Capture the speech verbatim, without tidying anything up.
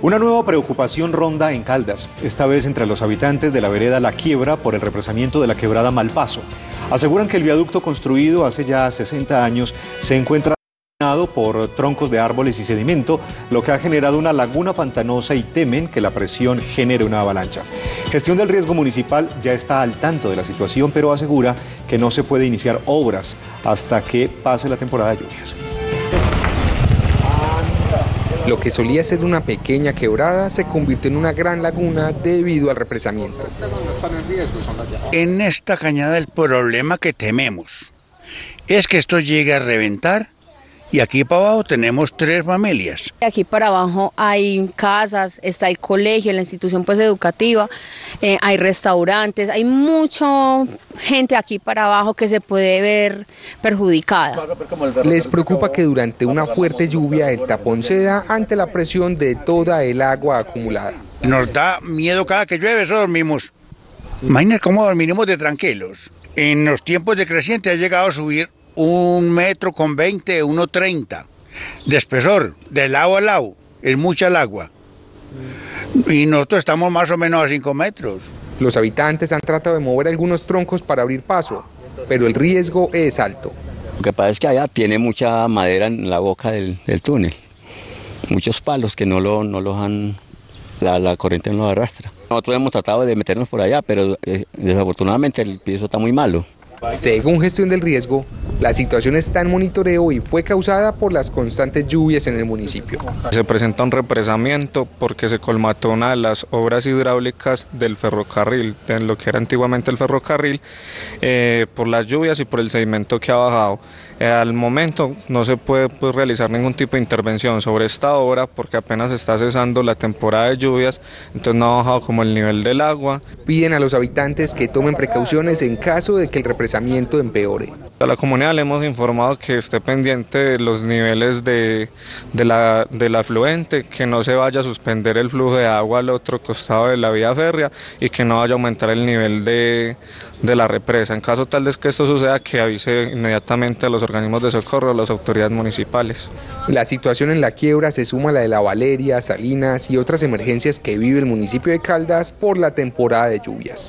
Una nueva preocupación ronda en Caldas, esta vez entre los habitantes de la vereda La Quiebra por el represamiento de la quebrada Mal Paso. Aseguran que el viaducto construido hace ya sesenta años se encuentra dominado por troncos de árboles y sedimento, lo que ha generado una laguna pantanosa y temen que la presión genere una avalancha. Gestión del Riesgo Municipal ya está al tanto de la situación, pero asegura que no se puede iniciar obras hasta que pase la temporada de lluvias. Lo que solía ser una pequeña quebrada se convirtió en una gran laguna debido al represamiento. En esta cañada el problema que tememos es que esto llegue a reventar y aquí para abajo tenemos tres familias. Aquí para abajo hay casas, está el colegio, la institución pues educativa, eh, hay restaurantes, hay mucha gente aquí para abajo que se puede ver perjudicada. Les preocupa que durante una fuerte lluvia el tapón ceda ante la presión de toda el agua acumulada. Nos da miedo cada que llueve, eso dormimos. Imagínense cómo dormiremos de tranquilos. En los tiempos de creciente ha llegado a subir un metro con veinte, uno treinta de espesor, de lado a lado, es mucha el agua. Y nosotros estamos más o menos a cinco metros. Los habitantes han tratado de mover algunos troncos para abrir paso, pero el riesgo es alto. Lo que pasa es que allá tiene mucha madera en la boca del, del túnel, muchos palos que no, lo, no los han, la, la corriente no los arrastra. Nosotros hemos tratado de meternos por allá, pero eh, desafortunadamente el piso está muy malo. Según Gestión del Riesgo, la situación está en monitoreo y fue causada por las constantes lluvias en el municipio. Se presenta un represamiento porque se colmató una de las obras hidráulicas del ferrocarril, de lo que era antiguamente el ferrocarril, eh, por las lluvias y por el sedimento que ha bajado. Eh, al momento no se puede pues, realizar ningún tipo de intervención sobre esta obra porque apenas está cesando la temporada de lluvias, entonces no ha bajado como el nivel del agua. Piden a los habitantes que tomen precauciones en caso de que el represamiento empeore. A la comunidad le hemos informado que esté pendiente de los niveles de, de la, del afluente, que no se vaya a suspender el flujo de agua al otro costado de la vía férrea y que no vaya a aumentar el nivel de, de la represa. En caso tal de que esto suceda, que avise inmediatamente a los organismos de socorro, a las autoridades municipales. La situación en La Quiebra se suma a la de la Valeria, Salinas y otras emergencias que vive el municipio de Caldas por la temporada de lluvias.